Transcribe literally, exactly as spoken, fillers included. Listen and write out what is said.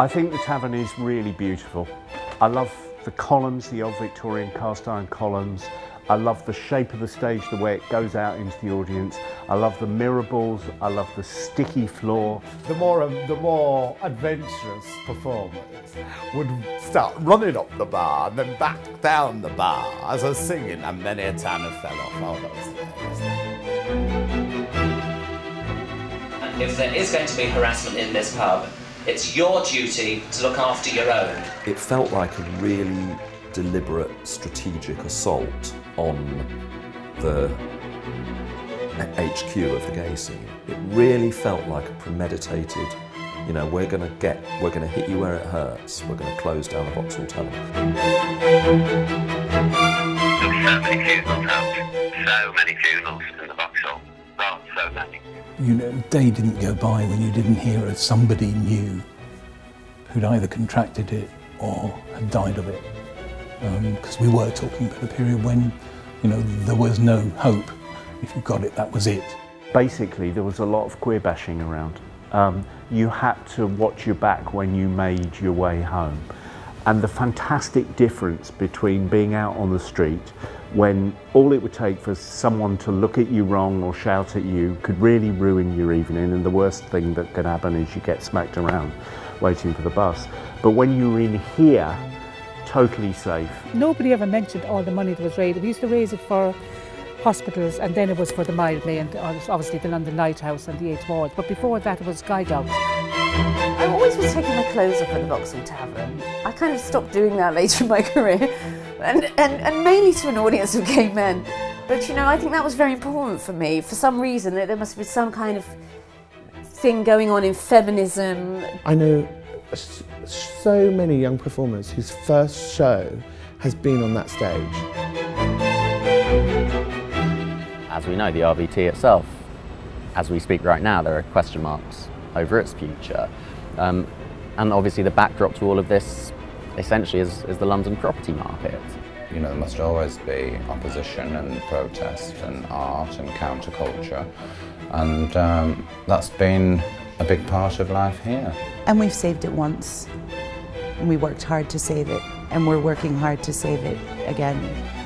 I think the tavern is really beautiful. I love the columns, the old Victorian cast iron columns. I love the shape of the stage, the way it goes out into the audience. I love the mirror balls. I love the sticky floor. The more, um, the more adventurous performers would start running up the bar and then back down the bar as I was singing, and many a time I fell off. Oh, that was hilarious. And if there is going to be harassment in this pub, it's your duty to look after your own. It felt like a really deliberate, strategic assault on the H Q of the gay scene. It really felt like a premeditated, you know, we're going to get, we're going to hit you where it hurts, we're going to close down the Vauxhall Tunnel. There'll be so many funerals held, so many funerals in the Vauxhall, well, so many. You know, a day didn't go by when you didn't hear of somebody new who'd either contracted it or had died of it. Because um, we were talking about a period when, you know, there was no hope. If you got it, that was it. Basically, there was a lot of queer bashing around. Um, you had to watch your back when you made your way home. And the fantastic difference between being out on the street when all it would take for someone to look at you wrong or shout at you could really ruin your evening, and the worst thing that could happen is you get smacked around waiting for the bus. But when you were in here, totally safe. Nobody ever mentioned all the money that was raised. We used to raise it for hospitals, and then it was for the Mildmay and obviously the London Lighthouse and the Eighth Ward. But before that, it was guide dogs. I always was taking my clothes off at the Vauxhall Tavern. I kind of stopped doing that later in my career, and, and, and mainly to an audience of gay men. But you know, I think that was very important for me. For some reason, there must have been some kind of thing going on in feminism. I know so many young performers whose first show has been on that stage. As we know, the R V T itself, as we speak right now, there are question marks over its future. Um, and obviously the backdrop to all of this essentially is, is the London property market. You know, there must always be opposition and protest and art and counterculture, and um, that's been a big part of life here. And we've saved it once, and we worked hard to save it, and we're working hard to save it again.